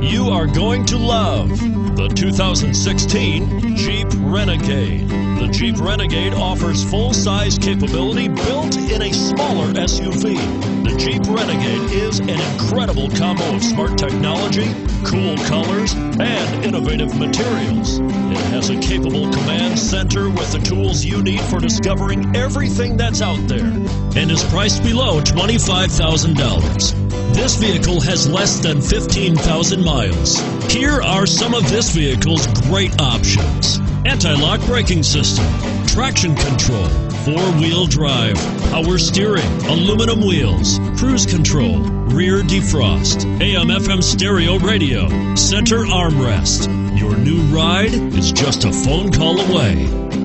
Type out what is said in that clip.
You are going to love the 2016 Jeep Renegade. The Jeep Renegade offers full-size capability built in a smaller SUV. The Jeep Renegade is an incredible combo of smart technology, cool colors, and innovative materials. It has a capable command center with the tools you need for discovering everything that's out there and is priced below $25,000. This vehicle has less than 15,000 miles. Here are some of this vehicle's great options: anti-lock braking system, traction control, four-wheel drive, power steering, aluminum wheels, cruise control, rear defrost, AM/FM stereo radio, center armrest. Your new ride is just a phone call away.